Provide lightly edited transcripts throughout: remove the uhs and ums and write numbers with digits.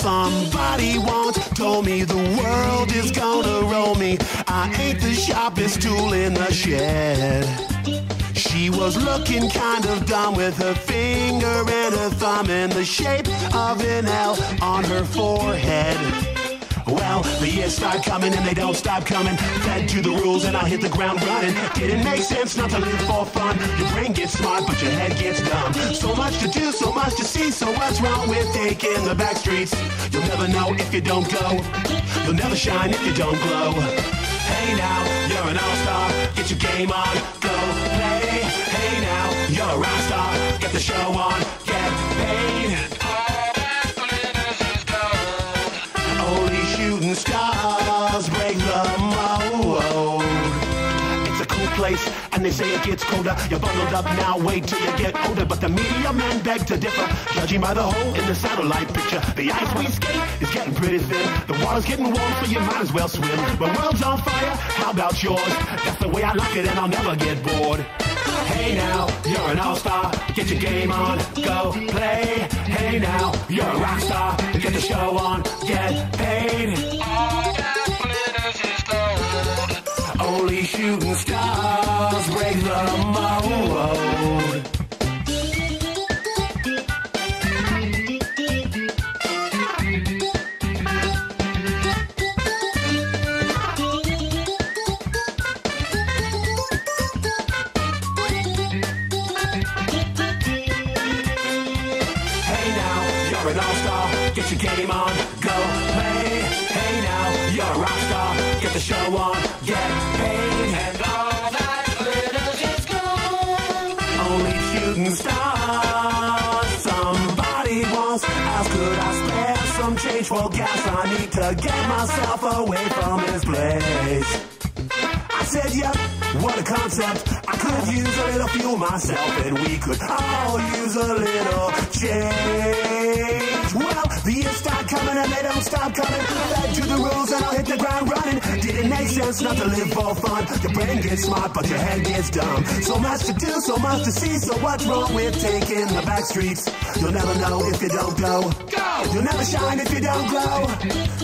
Somebody once told me the world is gonna roll me. I ain't the sharpest tool in the shed. She was looking kind of dumb with her finger and her thumb in the shape of an L on her forehead. Well, the years start coming and they don't stop coming. Fed to the rules and I hit the ground running. Didn't make sense not to live for fun. Your brain gets smart but your head gets dumb. So much to do, so much to see. So what's wrong with taking the back streets? You'll never know if you don't go. You'll never shine if you don't glow. Hey now, you're an all-star. Get your game on, go play. Hey now, you're a rock star. Get the show on, get paid. Shooting stars break the mold. It's a cool place, and they say it gets colder. You're bundled up now, wait till you get older. But the media men beg to differ, judging by the hole in the satellite picture. The ice we skate is getting pretty thin. The water's getting warm, so you might as well swim. My world's on fire, how about yours? That's the way I like it, and I'll never get bored. Hey now, you're an all-star. Get your game on, go play. Hey now, you're a rock star. Get the show on, get paid. Only shooting stars break the mold. You're an all-star, get your game on, go play. Hey now, you're a rock star, get the show on, get paid. And all that glitters is gold. Only shooting stars. Somebody once asked, could I spare some change for gas? I need to get myself away from this place. I said, yep, what a concept. I could use a little fuel myself, and we could all use a little change. Well, the years start coming and they don't stop coming. Fed to the rules and I'll hit the ground running. Didn't make sense not to live for fun. Your brain gets smart, but your head gets dumb. So much to do, so much to see. So what's wrong with taking the back streets? You'll never know if you don't go. Go! You'll never shine if you don't glow.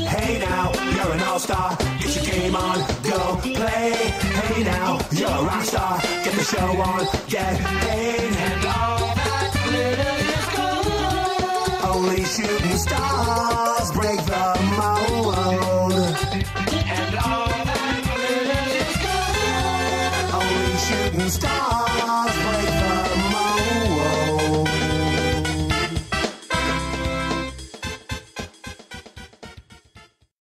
Hey now, you're an all-star. Get your game on, go play. Hey now, you're a rock star. Get the show on, get paid. And all